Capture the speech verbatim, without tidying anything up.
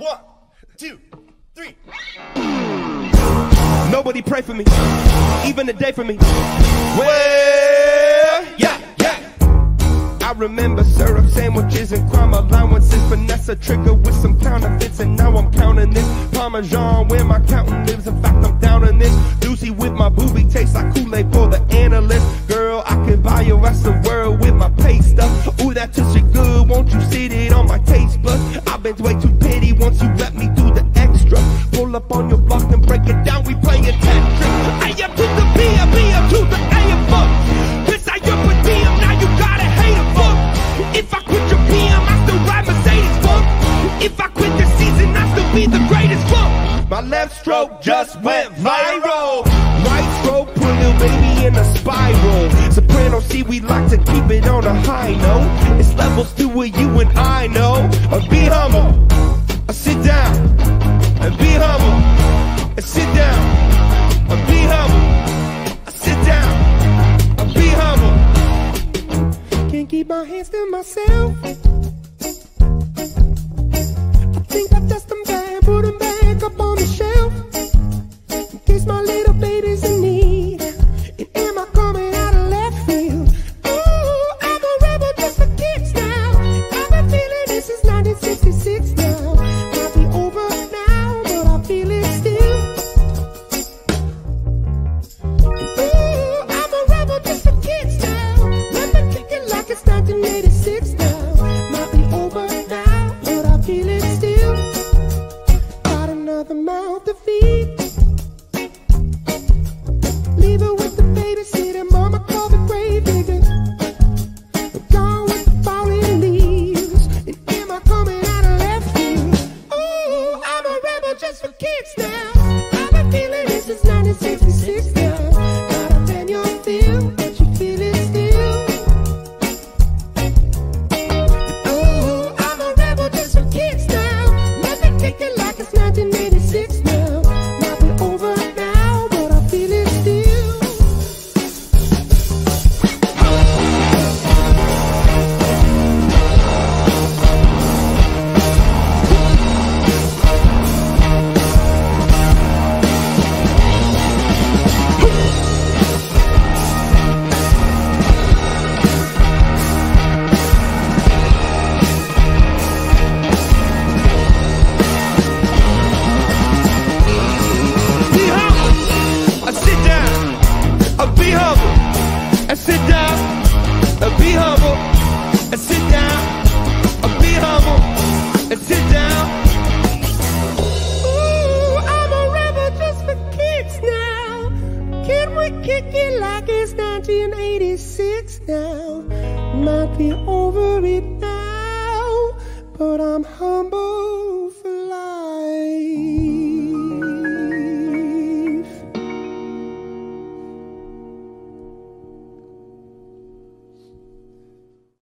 One, two, three. Nobody pray for me, even today for me. Well, yeah, yeah. I remember syrup sandwiches and crime allowances, finesse a trigger with some counterfeits, and now I'm counting this Parmesan where my accountant lives. In fact, I'm down in this doozy with my booby, tastes like Kool-Aid for the analyst. Girl, I could buy your ass the world with my pay stuff. Ooh, that tastes good. Won't you sit it on my taste buds? I've been way too petty once you let me do the extra. Pull up on your block and break it down. We playing Tetris. I am to the B, I am to the A and fuck. Bitch, I am with D M. Now you gotta hate a fuck. If I quit your P M, I still ride Mercedes fuck. If I quit this season, I still be the greatest fuck. My left stroke just went viral. Right stroke put little baby in a spiral. Soprano C, we like to keep it on a high note. It's levels to what you and I know. Or be humble, or sit down, and be humble, and sit down, and be humble, or sit down, and be humble. Can't keep my hands to myself. I think I dust them back, put them back up on the shelf. In case my little baby's in need. And am I coming out of left field? Ooh, I'm a rebel just for kicks now. I've been feeling this since nineteen sixty-six now. Might be over now, but I feel it still. Ooh, I'm a rebel just for kicks now. Remember kicking like it's nineteen eighty-six now. Might be over now, but I feel it still. Got another mouth to feed. Leave her with the babysitter, mama call the grave digger. Gone with the falling leaves, and am I coming out of left field? Ooh, I'm a rebel just for kicks now. I've been feeling this since nineteen sixty-six now. Got a brand new feel, but you feel it still. Ooh, I'm a rebel just for kicks now. Nothing kicking like it's nineteen eighty-six now. Might be over it now, but I'm hungry.